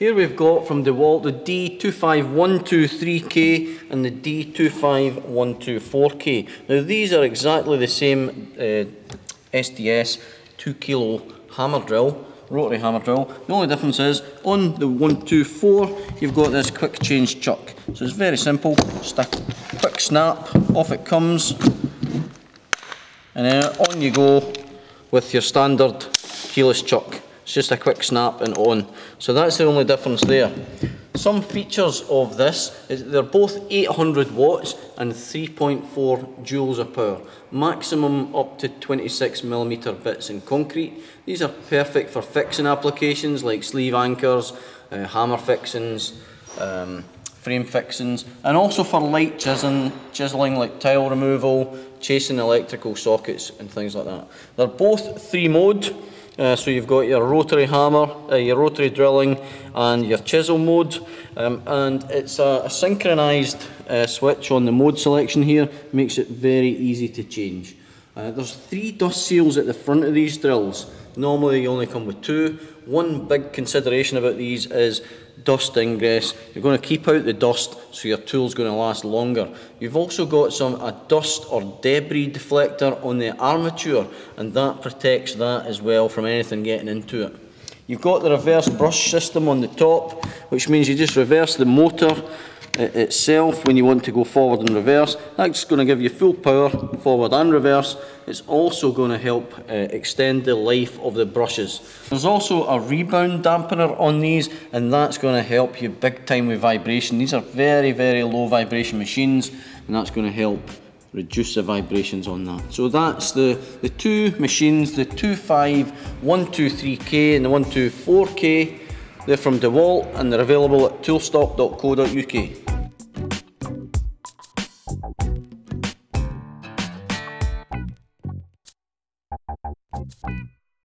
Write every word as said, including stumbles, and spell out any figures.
Here we've got from DeWalt the D two five one two three K and the D two five one two four K. Now these are exactly the same uh, S D S two kilo hammer drill, rotary hammer drill. The only difference is on the one two four you've got this quick change chuck. So it's very simple stuff. Quick snap, off it comes, and then on you go with your standard keyless chuck. It's just a quick snap and on. So that's the only difference there. Some features of this is they're both eight hundred watts and three point four joules of power. Maximum up to twenty-six millimeter bits in concrete. These are perfect for fixing applications like sleeve anchors, uh, hammer fixings, um, frame fixings, and also for light chiseling, chiseling like tile removal, chasing electrical sockets and things like that. They're both three mode, uh, so you've got your rotary hammer, uh, your rotary drilling and your chisel mode, um, and it's a, a synchronised uh, switch on the mode selection here, makes it very easy to change. Uh, there's three dust seals at the front of these drills. Normally you only come with two. One big consideration about these is dust ingress. You're going to keep out the dust so your tool's going to last longer. You've also got some a dust or debris deflector on the armature, and that protects that as well from anything getting into it. You've got the reverse brush system on the top, which means you just reverse the motor itself when you want to go forward and reverse. That's going to give you full power forward and reverse. It's also going to help uh, extend the life of the brushes. There's also a rebound dampener on these, and that's going to help you big time with vibration. These are very very low vibration machines, and that's going to help reduce the vibrations on that. So that's the, the two machines, the two five one two three K and the one two four K. They're from DeWalt and they're available at toolstop dot co dot U K. Thank you.